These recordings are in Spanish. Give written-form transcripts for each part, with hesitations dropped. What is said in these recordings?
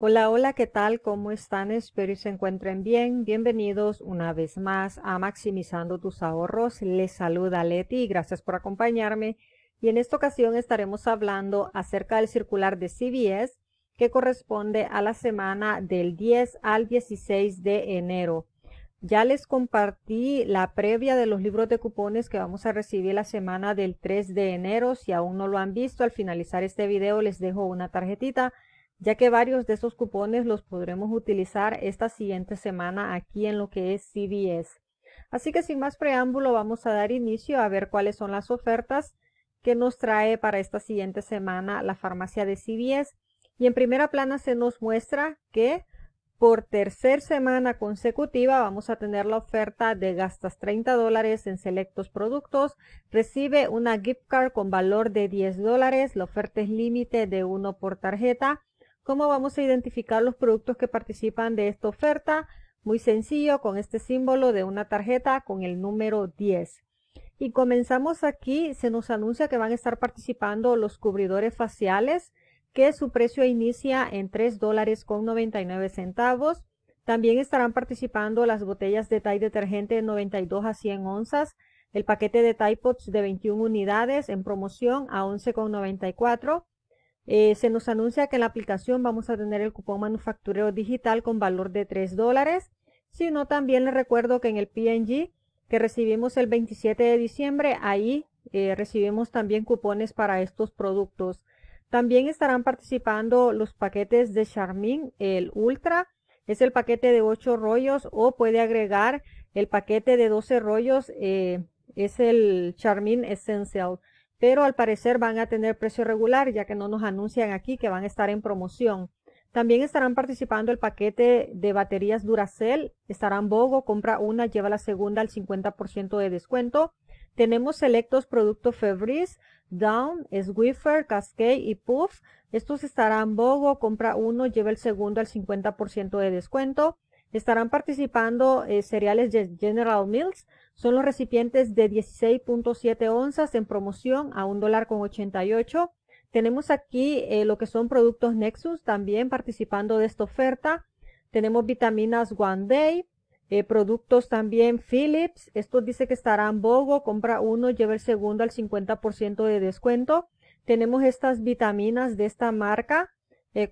Hola, hola, ¿qué tal? ¿Cómo están? Espero y se encuentren bien. Bienvenidos una vez más a Maximizando tus ahorros. Les saluda Leti y gracias por acompañarme. Y en esta ocasión estaremos hablando acerca del circular de CVS que corresponde a la semana del 10 al 16 de enero. Ya les compartí la previa de los libros de cupones que vamos a recibir la semana del 3 de enero. Si aún no lo han visto, al finalizar este video les dejo una tarjetita, ya que varios de esos cupones los podremos utilizar esta siguiente semana aquí en lo que es CVS. Así que sin más preámbulo vamos a dar inicio a ver cuáles son las ofertas que nos trae para esta siguiente semana la farmacia de CVS. Y en primera plana se nos muestra que por tercera semana consecutiva vamos a tener la oferta de gastas $30 en selectos productos. Recibe una gift card con valor de $10. La oferta es límite de 1 por tarjeta. ¿Cómo vamos a identificar los productos que participan de esta oferta? Muy sencillo, con este símbolo de una tarjeta con el número 10. Y comenzamos aquí, se nos anuncia que van a estar participando los cubridores faciales, que su precio inicia en $3.99. También estarán participando las botellas de Tide detergente de 92 a 100 onzas, el paquete de Tide Pods de 21 unidades en promoción a $11.94. Se nos anuncia que en la aplicación vamos a tener el cupón manufacturero digital con valor de $3, sino también les recuerdo que en el P&G que recibimos el 27 de diciembre, ahí recibimos también cupones para estos productos. También estarán participando los paquetes de Charmin, el Ultra, es el paquete de 8 rollos o puede agregar el paquete de 12 rollos, es el Charmin Essential. Pero al parecer van a tener precio regular, ya que no nos anuncian aquí que van a estar en promoción. También estarán participando el paquete de baterías Duracell. Estarán BOGO, compra una, lleva la segunda al 50% de descuento. Tenemos selectos productos Febreze, Dawn, Swiffer, Cascade y Puff. Estos estarán BOGO, compra uno, lleva el segundo al 50% de descuento. Estarán participando cereales de General Mills. Son los recipientes de 16.7 onzas en promoción a $1.88. Tenemos aquí lo que son productos Nexxus también participando de esta oferta. Tenemos vitaminas One Day, productos también Philips. Estos dice que estarán BOGO, compra uno, lleva el segundo al 50% de descuento. Tenemos estas vitaminas de esta marca,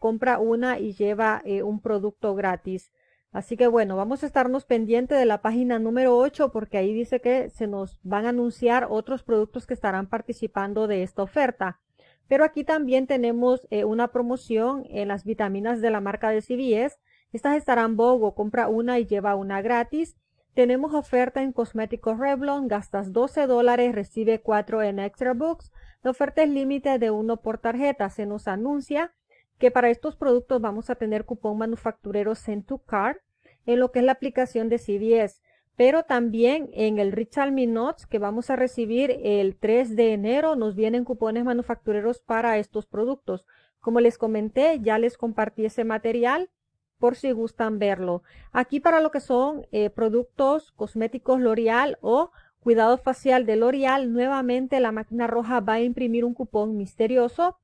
compra una y lleva un producto gratis. Así que bueno, vamos a estarnos pendiente de la página número 8 porque ahí dice que se nos van a anunciar otros productos que estarán participando de esta oferta. Pero aquí también tenemos una promoción en las vitaminas de la marca de CVS. Estas estarán BOGO, compra una y lleva una gratis. Tenemos oferta en cosméticos Revlon, gastas $12, recibe 4 en Extra Books. La oferta es límite de 1 por tarjeta, se nos anuncia que para estos productos vamos a tener cupón manufacturero Send to Card en lo que es la aplicación de CVS, pero también en el Richard Minots que vamos a recibir el 3 de enero nos vienen cupones manufactureros para estos productos. Como les comenté, ya les compartí ese material por si gustan verlo. Aquí para lo que son productos cosméticos L'Oreal o cuidado facial de L'Oreal, nuevamente la máquina roja va a imprimir un cupón misterioso.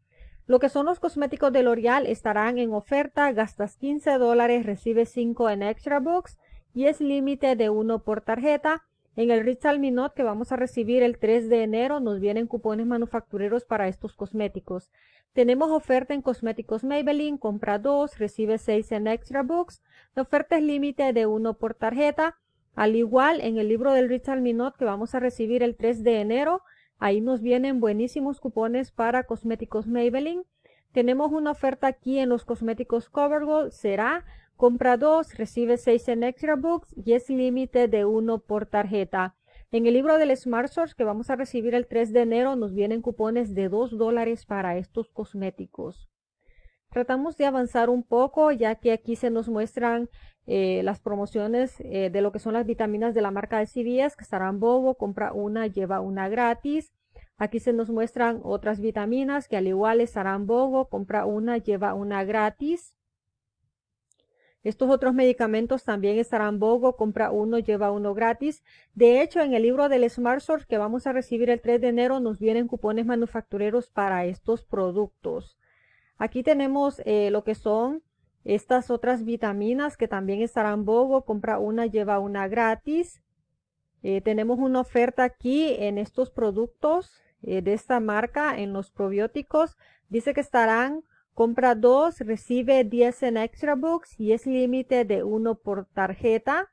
Lo que son los cosméticos de L'Oreal estarán en oferta, gastas $15, recibe 5 en Extra Box y es límite de 1 por tarjeta. En el Richard Minot que vamos a recibir el 3 de enero nos vienen cupones manufactureros para estos cosméticos. Tenemos oferta en cosméticos Maybelline, compra 2, recibe 6 en Extra Box. La oferta es límite de 1 por tarjeta. Al igual en el libro del Richard Minot que vamos a recibir el 3 de enero. Ahí nos vienen buenísimos cupones para cosméticos Maybelline. Tenemos una oferta aquí en los cosméticos CoverGirl. Será compra 2, recibe 6 en Extra Books y es límite de 1 por tarjeta. En el libro del Smart Source que vamos a recibir el 3 de enero nos vienen cupones de $2 para estos cosméticos. Tratamos de avanzar un poco ya que aquí se nos muestran las promociones de lo que son las vitaminas de la marca de CVS que estarán BOGO, compra una, lleva una gratis. Aquí se nos muestran otras vitaminas que al igual estarán BOGO, compra una, lleva una gratis. Estos otros medicamentos también estarán BOGO, compra uno, lleva uno gratis. De hecho, en el libro del Smart Source que vamos a recibir el 3 de enero nos vienen cupones manufactureros para estos productos. Aquí tenemos lo que son Estas otras vitaminas que también estarán bobo, compra una, lleva una gratis. Tenemos una oferta aquí en estos productos de esta marca, en los probióticos. Dice que estarán, compra 2, recibe 10 en Extra Books y es límite de 1 por tarjeta.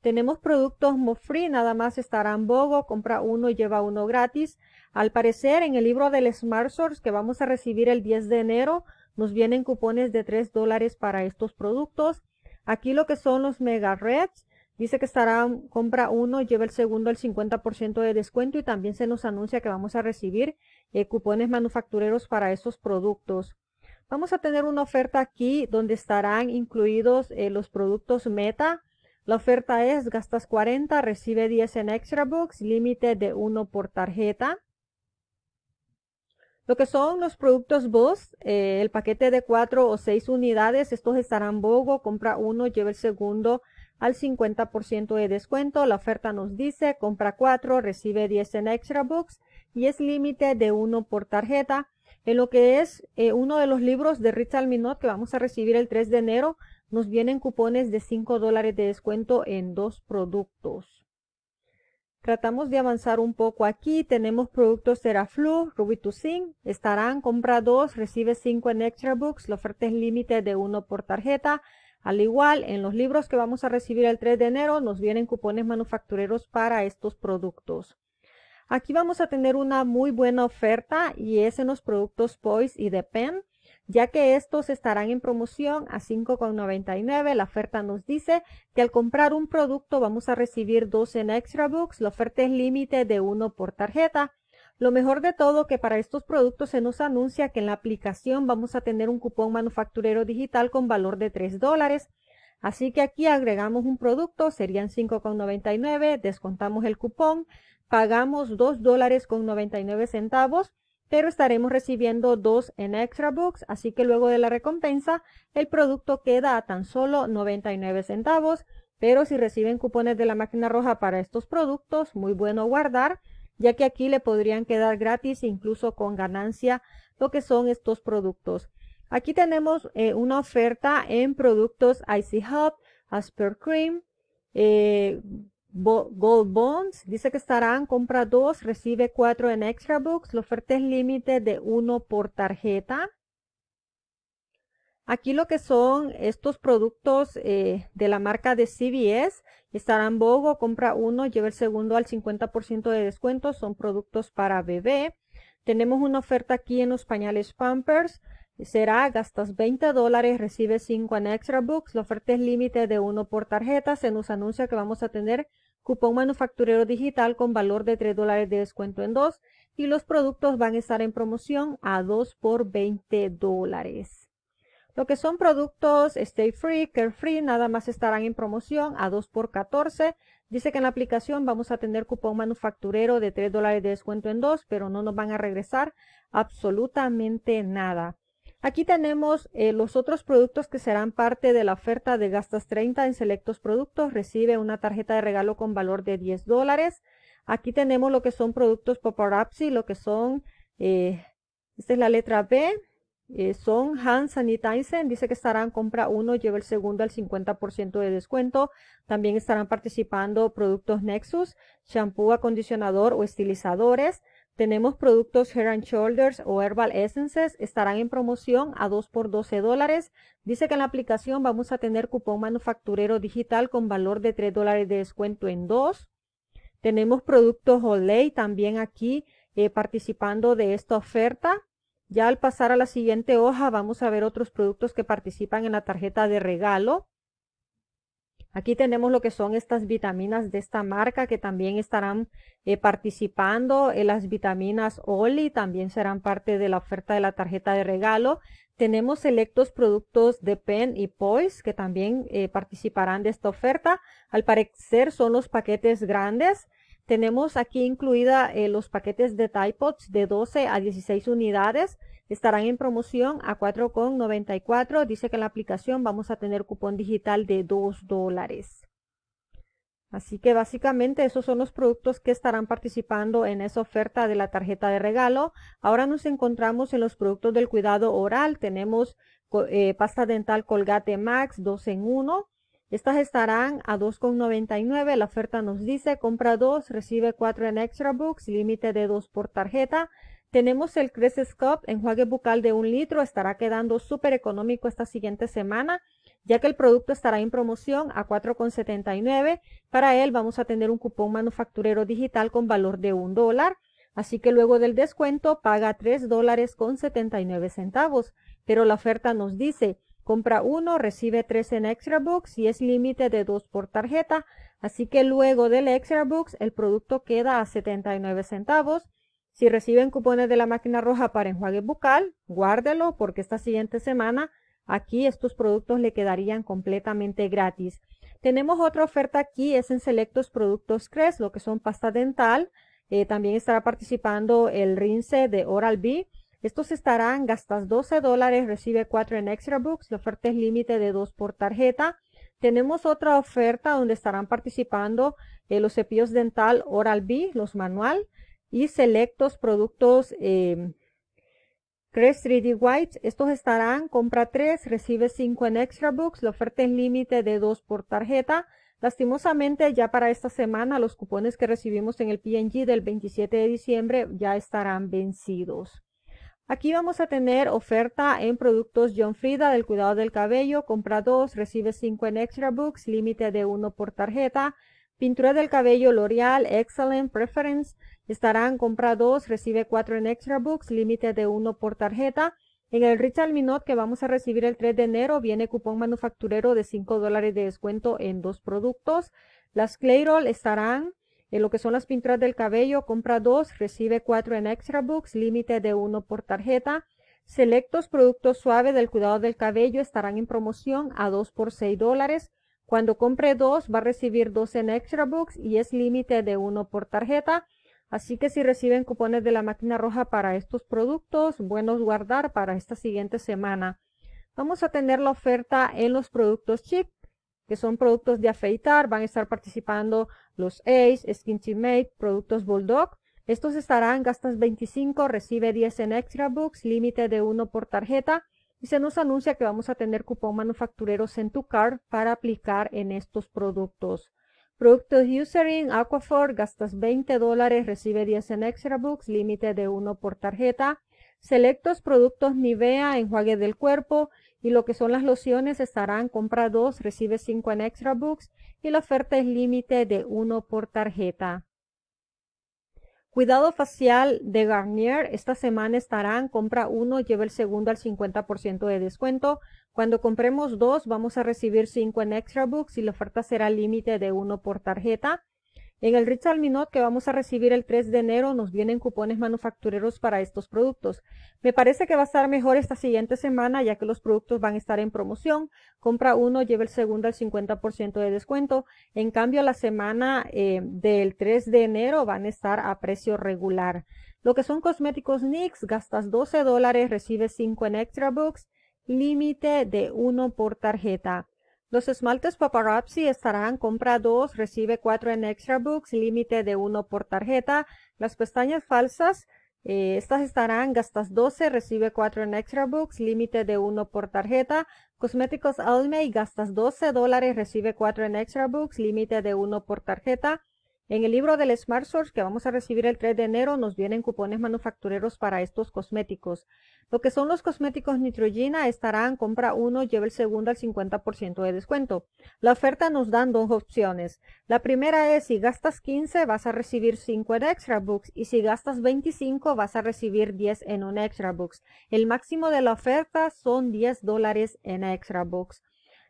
Tenemos productos MoFree, nada más estarán bobo, compra 1, lleva 1 gratis. Al parecer en el libro del Smart Source que vamos a recibir el 10 de enero, nos vienen cupones de $3 para estos productos. Aquí lo que son los Mega Reds. Dice que estarán, compra 1, lleva el segundo al 50% de descuento y también se nos anuncia que vamos a recibir cupones manufactureros para estos productos. Vamos a tener una oferta aquí donde estarán incluidos los productos Meta. La oferta es, gastas 40, recibe 10 en Extra Books, límite de 1 por tarjeta. Lo que son los productos Boost, el paquete de 4 o 6 unidades, estos estarán bogo, compra 1, lleva el segundo al 50% de descuento. La oferta nos dice, compra 4, recibe 10 en Extra Books y es límite de 1 por tarjeta. En lo que es uno de los libros de Richard Minot que vamos a recibir el 3 de enero, nos vienen cupones de $5 de descuento en 2 productos. Tratamos de avanzar un poco aquí. Tenemos productos Theraflu, Robitussin. Estarán, compra 2, recibe 5 en Extra Books. La oferta es límite de 1 por tarjeta. Al igual, en los libros que vamos a recibir el 3 de enero, nos vienen cupones manufactureros para estos productos. Aquí vamos a tener una muy buena oferta y es en los productos Poise y Depend, ya que estos estarán en promoción a $5.99. La oferta nos dice que al comprar un producto vamos a recibir 2 en Extra Books. La oferta es límite de 1 por tarjeta. Lo mejor de todo que para estos productos se nos anuncia que en la aplicación vamos a tener un cupón manufacturero digital con valor de $3. Así que aquí agregamos un producto, serían $5.99, descontamos el cupón, pagamos $2.99. Pero estaremos recibiendo 2 en Extra Books, así que luego de la recompensa, el producto queda a tan solo 99 centavos. Pero si reciben cupones de la máquina roja para estos productos, muy bueno guardar, ya que aquí le podrían quedar gratis, incluso con ganancia, lo que son estos productos. Aquí tenemos una oferta en productos Icy Hub, Asper Cream, Gold Bonds. Dice que estarán, compra 2, recibe 4 en Extra Books. La oferta es límite de 1 por tarjeta. Aquí lo que son estos productos de la marca de CVS. Estarán bogo, compra 1, lleva el segundo al 50% de descuento. Son productos para bebé. Tenemos una oferta aquí en los pañales Pampers. Será, gastas $20, recibe 5 en Extra Books. La oferta es límite de 1 por tarjeta. Se nos anuncia que vamos a tener cupón manufacturero digital con valor de $3 de descuento en 2. Y los productos van a estar en promoción a 2 por $20. Lo que son productos Stay Free, Carefree, nada más estarán en promoción a 2 por $14. Dice que en la aplicación vamos a tener cupón manufacturero de $3 de descuento en 2, pero no nos van a regresar absolutamente nada. Aquí tenemos los otros productos que serán parte de la oferta de gastas 30 en selectos productos. Recibe una tarjeta de regalo con valor de $10. Aquí tenemos lo que son productos Paparazzi, lo que son, esta es la letra B, son hand sanitizer. Dice que estarán, compra 1, lleva el segundo al 50% de descuento. También estarán participando productos Nexxus, shampoo, acondicionador o estilizadores. Tenemos productos Head and Shoulders o Herbal Essences. Estarán en promoción a 2 por $12. Dice que en la aplicación vamos a tener cupón manufacturero digital con valor de $3 de descuento en 2. Tenemos productos Olay también aquí participando de esta oferta. Ya al pasar a la siguiente hoja vamos a ver otros productos que participan en la tarjeta de regalo. Aquí tenemos lo que son estas vitaminas de esta marca que también estarán participando. Las vitaminas Oli también serán parte de la oferta de la tarjeta de regalo. Tenemos selectos productos Depend y Poise que también participarán de esta oferta. Al parecer son los paquetes grandes. Tenemos aquí incluida los paquetes de Tide Pods de 12 a 16 unidades. Estarán en promoción a 4.94. Dice que en la aplicación vamos a tener cupón digital de $2. Así que básicamente esos son los productos que estarán participando en esa oferta de la tarjeta de regalo. Ahora nos encontramos en los productos del cuidado oral. Tenemos pasta dental Colgate Max 2 en 1. Estas estarán a $2.99. La oferta nos dice compra 2, recibe 4 en Extra Books, límite de 2 por tarjeta. Tenemos el Crest Scrub, enjuague bucal de 1 litro, estará quedando súper económico esta siguiente semana, ya que el producto estará en promoción a $4.79. Para él vamos a tener un cupón manufacturero digital con valor de $1, así que luego del descuento paga $3.79, pero la oferta nos dice compra 1, recibe 3 en Extra Books y es límite de 2 por tarjeta, así que luego del Extra Books el producto queda a $0.79. Si reciben cupones de la máquina roja para enjuague bucal, guárdelo porque esta siguiente semana aquí estos productos le quedarían completamente gratis. Tenemos otra oferta aquí, es en selectos productos Crest, lo que son pasta dental. También estará participando el rinse de Oral-B. Estos estarán, gastas $12, recibe 4 en Extra Books, la oferta es límite de 2 por tarjeta. Tenemos otra oferta donde estarán participando los cepillos dental Oral-B, los manual, y selectos productos Crest 3D White. Estos estarán, compra 3, recibe 5 en Extra Books, la oferta es límite de 2 por tarjeta. Lastimosamente ya para esta semana los cupones que recibimos en el P&G del 27 de diciembre ya estarán vencidos. Aquí vamos a tener oferta en productos John Frieda del cuidado del cabello. Compra 2, recibe 5 en Extra Books, límite de 1 por tarjeta. Pintura del cabello L'Oreal, Excellent Preference. Estarán, compra 2, recibe 4 en Extra Books, límite de 1 por tarjeta. En el Richard Minot que vamos a recibir el 3 de enero viene cupón manufacturero de $5 de descuento en 2 productos. Las Clairol estarán en lo que son las pinturas del cabello, compra 2, recibe 4 en Extra Books, límite de 1 por tarjeta. Selectos productos suaves del cuidado del cabello estarán en promoción a 2 por $6. Cuando compre 2 va a recibir 2 en Extra Books y es límite de 1 por tarjeta. Así que si reciben cupones de la máquina roja para estos productos, buenos guardar para esta siguiente semana. Vamos a tener la oferta en los productos Chic, que son productos de afeitar. Van a estar participando los Ace, Skin-Mate, productos Bulldog. Estos estarán, gastas 25, recibe 10 en Extra Books, límite de 1 por tarjeta. Y se nos anuncia que vamos a tener cupón manufactureros en tu card para aplicar en estos productos. Productos Eucerin, Aquaphor, gastas $20, recibe 10 en Extra Books, límite de 1 por tarjeta. Selectos productos Nivea, enjuague del cuerpo y lo que son las lociones estarán, compra 2, recibe 5 en Extra Books y la oferta es límite de 1 por tarjeta. Cuidado facial de Garnier, esta semana estarán, compra 1, lleva el segundo al 50% de descuento. Cuando compremos 2 vamos a recibir 5 en Extra Books y la oferta será límite de 1 por tarjeta. En el Richard Minot que vamos a recibir el 3 de enero nos vienen cupones manufactureros para estos productos. Me parece que va a estar mejor esta siguiente semana ya que los productos van a estar en promoción. Compra 1, lleva el segundo al 50% de descuento. En cambio la semana del 3 de enero van a estar a precio regular. Lo que son cosméticos NYX, gastas $12, recibes 5 en Extra Books, límite de 1 por tarjeta. Los esmaltes Paparazzi estarán, compra 2, recibe 4 en Extra Books, límite de 1 por tarjeta. Las pestañas falsas, estas estarán, gastas 12, recibe 4 en Extra Books, límite de 1 por tarjeta. Cosméticos Almay, gastas $12, recibe 4 en Extra Books, límite de 1 por tarjeta. En el libro del Smart Source que vamos a recibir el 3 de enero nos vienen cupones manufactureros para estos cosméticos. Lo que son los cosméticos Neutrogena estarán, compra 1, lleva el segundo al 50% de descuento. La oferta nos dan 2 opciones. La primera es si gastas 15 vas a recibir 5 en Extra Books y si gastas 25 vas a recibir 10 en un Extra Books. El máximo de la oferta son $10 en Extra Books.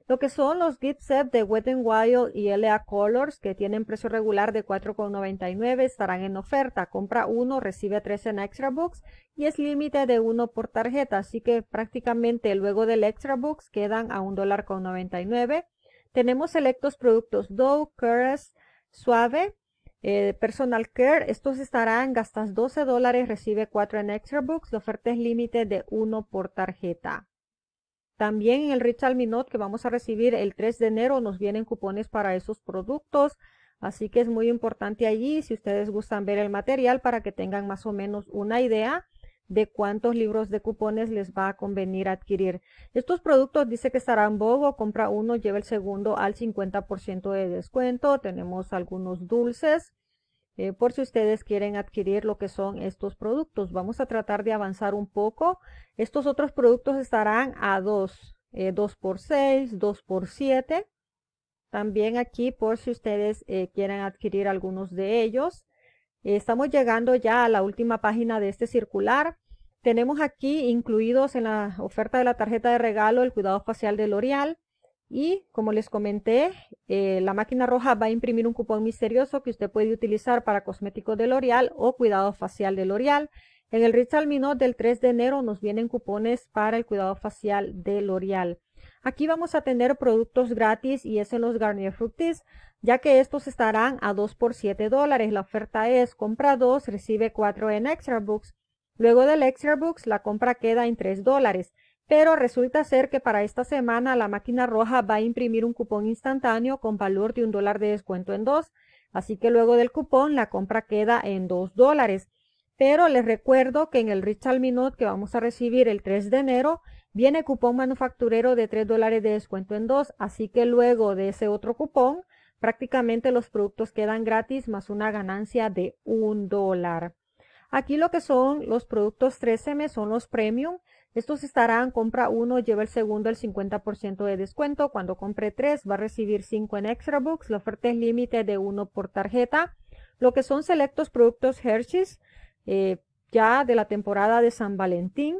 Lo que son los gift sets de Wet n Wild y LA Colors que tienen precio regular de $4.99 estarán en oferta. Compra 1, recibe 3 en Extra Books y es límite de 1 por tarjeta. Así que prácticamente luego del Extra Books quedan a $1.99. Tenemos selectos productos Doe, Crest, Suave, Personal Care. Estos estarán, gastas $12, recibe 4 en Extra Books. La oferta es límite de 1 por tarjeta. También en el Richard Minot que vamos a recibir el 3 de enero nos vienen cupones para esos productos. Así que es muy importante allí si ustedes gustan ver el material para que tengan más o menos una idea de cuántos libros de cupones les va a convenir adquirir. Estos productos dice que estarán bobo, compra uno, lleva el segundo al 50% de descuento. Tenemos algunos dulces, por si ustedes quieren adquirir lo que son estos productos. Vamos a tratar de avanzar un poco. Estos otros productos estarán a 2 por 6, 2 por 7. También aquí por si ustedes quieren adquirir algunos de ellos. Estamos llegando ya a la última página de este circular. Tenemos aquí incluidos en la oferta de la tarjeta de regalo el cuidado facial de L'Oreal. Y como les comenté, la máquina roja va a imprimir un cupón misterioso que usted puede utilizar para cosméticos de L'Oreal o cuidado facial de L'Oreal. En el Retail Minute del 3 de enero nos vienen cupones para el cuidado facial de L'Oreal. Aquí vamos a tener productos gratis y es en los Garnier Fructis, ya que estos estarán a 2 por $7. La oferta es compra 2, recibe 4 en Extra Books. Luego del Extra Books la compra queda en $3, pero resulta ser que para esta semana la máquina roja va a imprimir un cupón instantáneo con valor de $1 de descuento en 2, así que luego del cupón la compra queda en $2. Pero les recuerdo que en el Retail Minute que vamos a recibir el 3 de enero, viene cupón manufacturero de $3 de descuento en 2, así que luego de ese otro cupón, prácticamente los productos quedan gratis más una ganancia de $1. Aquí lo que son los productos 3M son los Premium. Estos estarán, compra 1, lleva el segundo el 50% de descuento. Cuando compre 3, va a recibir 5 en Extra Books. La oferta es límite de 1 por tarjeta. Lo que son selectos productos Hershey's, ya de la temporada de San Valentín.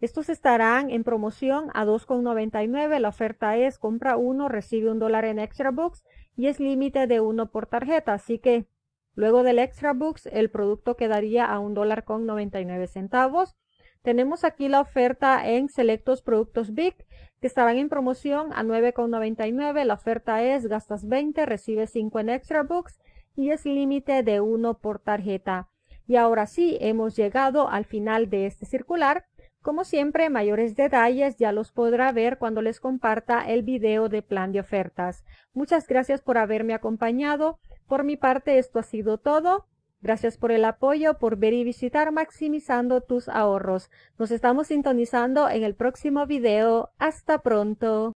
Estos estarán en promoción a 2,99. La oferta es compra 1, recibe $1 en Extra Books y es límite de 1 por tarjeta. Así que luego del Extra Books el producto quedaría a $1.99. Tenemos aquí la oferta en selectos productos Big que estarán en promoción a 9,99. La oferta es gastas 20, recibe 5 en Extra Books y es límite de 1 por tarjeta. Y ahora sí, hemos llegado al final de este circular. Como siempre, mayores detalles ya los podrá ver cuando les comparta el video de plan de ofertas. Muchas gracias por haberme acompañado. Por mi parte, esto ha sido todo. Gracias por el apoyo, por ver y visitar Maximizando tus Ahorros. Nos estamos sintonizando en el próximo video. Hasta pronto.